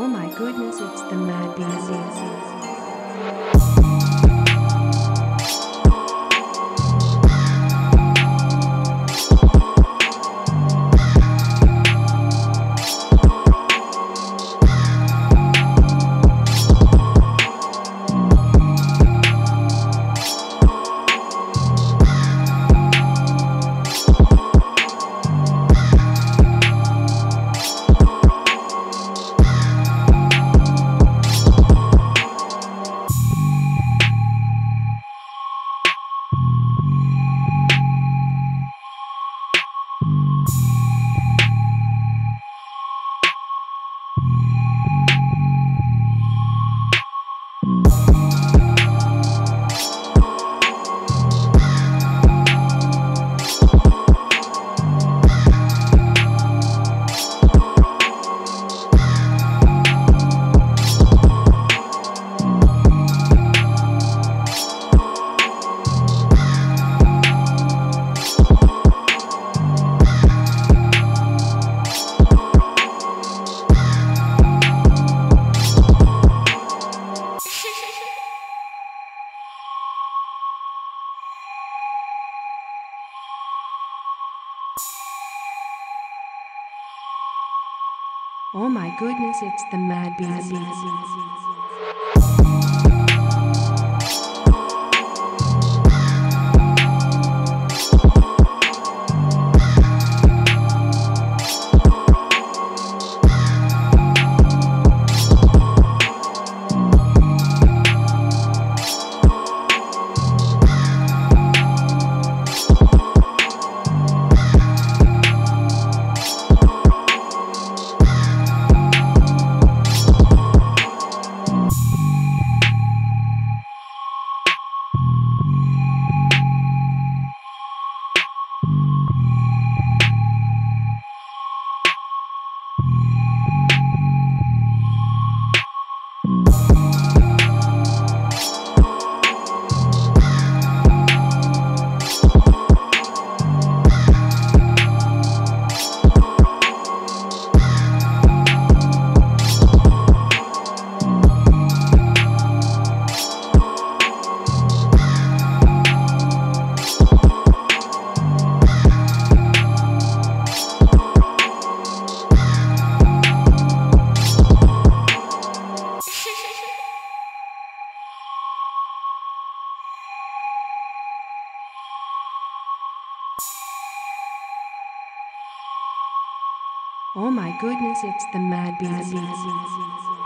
Oh my goodness, it's the MadBeatss. Oh my goodness, it's the MadBeatss. Oh my goodness, it's the MadBeatss.